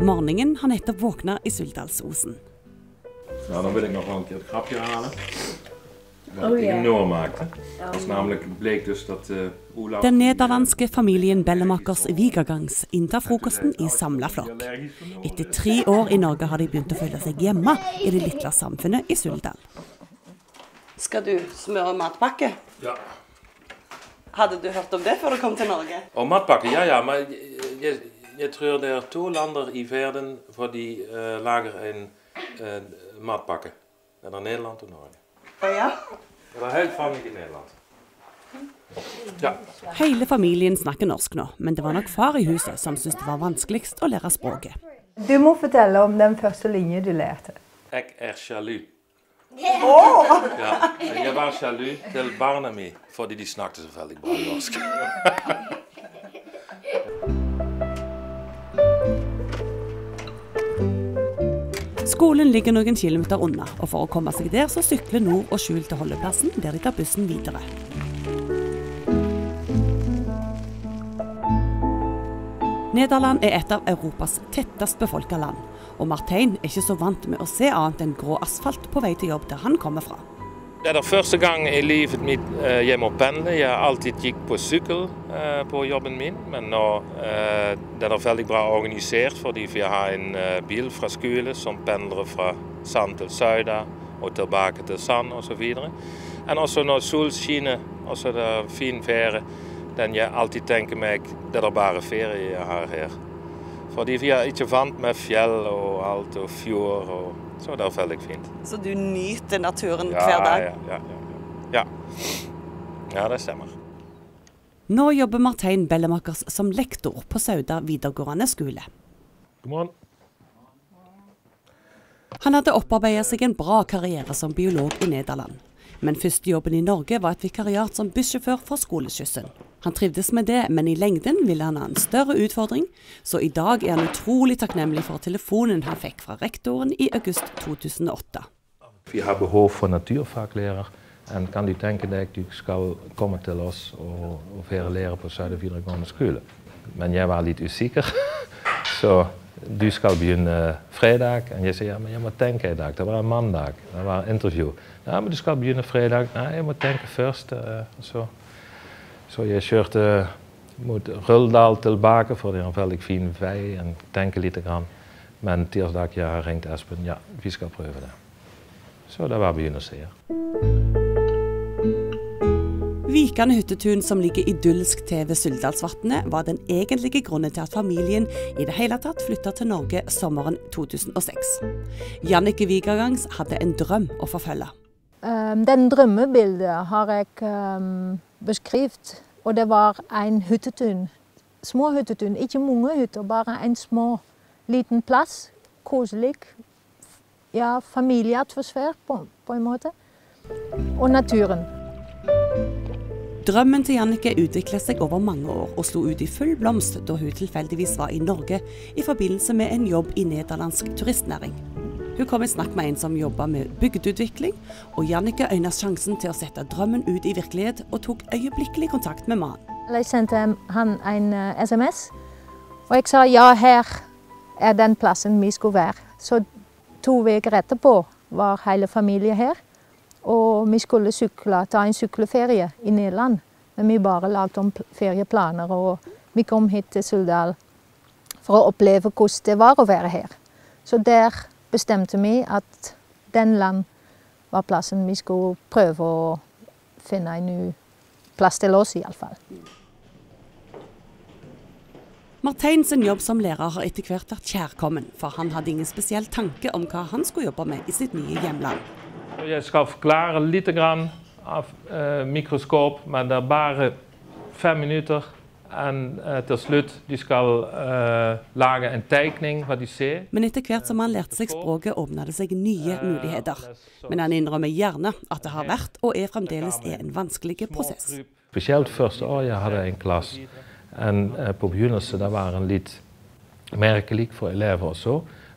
Morgenen har nettopp våknet i Suldalsosen. Ja, dan wil ik nog wel een keer het grapje halen. Wat ik enorm maakte. Dat namelijk bleek dus dat... Den nederlandske familien Bellemakers Vigagangs inntar frokosten i samlet flokk. Etter 3 år i Norge har de begynt å føle seg hjemme i det lille samfunnet i Suldal. Skal du smøre matpakke? Ja. Hadde du hørt om det før du kom til Norge? Om matpakke? Ja, men jeg tror det er 2 lander i verden hvor de lager en matpakke. Det er Nederland og Norge. Oh ja. Det var helt fremmed i Nederland. Ja. Hele familien snakker norsk nå, men det var nok far i huset som syntes det var vanskeligst å lære språket. Du må fortelle om den første linjen du lærte. Jeg er sjalu. Oh! Ja, jeg var sjalu til barna mi, fordi de snakket så veldig bra norsk. Skolen ligger noen kilometer unna, og for å komme seg der så sykler Nord og Skjul til holdeplassen der de tar bussen videre. Nederland er et av Europas tettest befolkede land, og Martijn er ikke så vant med å se annet enn grå asfalt på vei til jobb der han kommer fra. Det er første gang i livet mitt jeg må pendle. Jeg alltid gikk på sykkel på jobben min, men nå det er veldig bra organisert fordi vi har en bil fra skole som pendler fra Sand til Sauda og tilbake til Sand og så videre. Og også når sol skinner og så er det fin ferie. Dan je altijd denken mij dat er bare ferie haar her. Voor die via ietsje van met fjell of alt of fjord of zo dat wel ik vind. Zo so, du niet de natuur en hverdag. Ja, dat stemmer. Nå jobber Martijn Bellemakers som lektor på Sauda videregårdende skole. Godmorgen. Han hadde opparbeidet seg en bra karriere som biolog i Nederland. Men første jobben i Norge var et vikariat som bussjåfør for skoleskyssen. Han trivdes med det, men i lengden ville han ha en større utfordring, så i dag er han utrolig takknemlig for telefonen han fikk fra rektoren i august 2008. Vi har behov for naturfaglærer, og kan du tenke deg at du skal komme til oss og være lærer på Sauda videregående skole? Men jeg var litt usikker, så du skal begynne fredag, og jeg sier, ja, men jeg må tenke i dag, det var en mandag, det var en intervju. Ja, men du skal begynne fredag, nei, jeg må tenke først, så jeg kjørte mot Suldal tilbake, for det er en veldig fin vei, og tenke litt grann. Men tirsdag jeg ringte Espen, ja, vi skal prøve det. Så det var begynnelsen. Vikane hyttetun som ligger idyllisk til ved Suldalsvatnet var den egentlige grunnen til at familien i det hele tatt flyttet til Norge sommeren 2006. Janneke Wigergangs hadde en drøm å forfølge. Den drømmebildet har jeg beskrevet, og det var en hyttetun. Små hyttetun, ikke mange hytter, bare en små, liten plass. Koselig, ja, familieatmosfær på en måte. Og naturen. Drømmen til Janneke utviklet seg over mange år og slo ut i full blomst da hun tilfeldigvis var i Norge i forbindelse med en jobb i nederlandsk turistnæring. Hun kom i snakk med en som jobbet med bygdeutvikling, og Janneke øynet sjansen til å sette drømmen ut i virkelighet og tok øyeblikkelig kontakt med mannen. Jeg sendte han en SMS, og jeg sa ja, her er den plassen vi skulle være. Så 2 uker etterpå var hele familien her. Og vi skulle ta en sykleferie i Nederland, men vi bare lagde om ferieplaner, og vi kom hit til Suldal for å oppleve hvordan det var å være her. Så der bestemte vi at den land var plassen vi skulle prøve å finne en ny plass til oss i alle fall. Martijn sin jobb som lærer har etter hvert vært kjærkommen, for han hadde ingen spesiell tanke om hva han skulle jobbe med i sitt nye hjemland. Jeg skal forklare litt av mikroskop, men det er bare 5 minutter. Og til slutt skal de lage en tegning, hva de ser. Men etter hvert som han lærte seg språket, åpnet det seg nye muligheter. Men han innrømmer gjerne at det har vært og fremdeles en vanskelig prosess. Spesielt første år jeg hadde en klasse En på begynnelsen der var en litt merkelig for elever og så.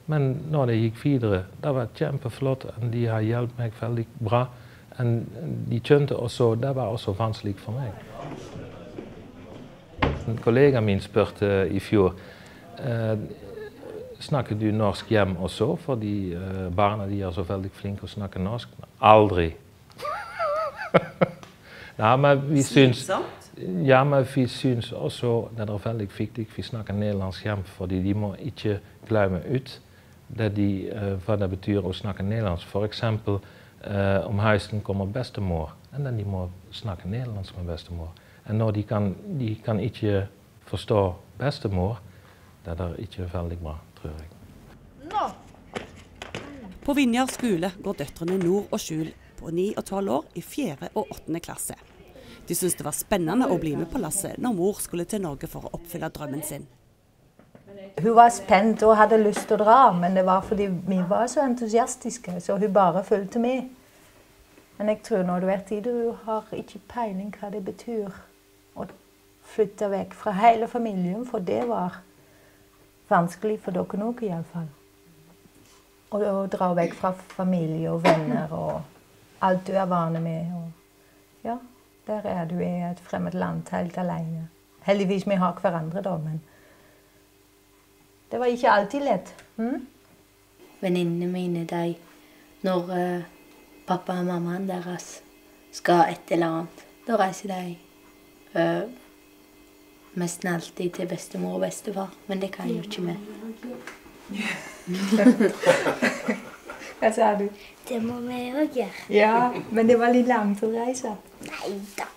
Men når jeg gikk videre, det var kjempeflott, og de har hjulpet meg veldig bra. En de kjente også, det var også vanskelig for meg. En kollega min spurte i fjor, snakker du norsk hjem også? For de barna de er så veldig flinke å snakke norsk. Aldri. Ja, men vi syns også det er veldig viktig vi snakker nederlandsk hjem, fordi de må ikke glemme ut hva det betyr å snakke nederlandsk. For eksempel, om huizen kommer bestemor, en dan die moet snakken Nederlands met bestemor. En nou die kan ietsje verstaan bestemor, dat er ietsje veldig bra, treurig. På Vinjars skole går døtrene Nord og Skjul på 9 og 12 år i 4. og 8. klasse. De syntes det var spennende å bli med på lasset når mor skulle til Norge for å oppfylle drømmen sin. Hun var spent og hadde lyst til å dra, men det var fordi vi var så entusiastiske, så hun bare fulgte med. Men jeg tror når du er tid, hun har ikke peiling hva det betyr å flytte vekk fra hele familien, for det var vanskelig for dere nok i alle fall. Å dra vekk fra familie og venner og alt du er vane med. Og ja, der er du i et fremmed land helt alene. Heldigvis vi har hverandre da, men det var ikke alltid lett. Venninnene mine, de, når pappa og mammaen deres skal et eller annet, da reiser de mest alltid til bestemor og bestefar, men det kan jo ikke vi. Hva sa du? Det må vi jo gjøre. Ja, men det var litt langt å reise. Nei da.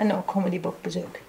Men nå kommer de på besøk.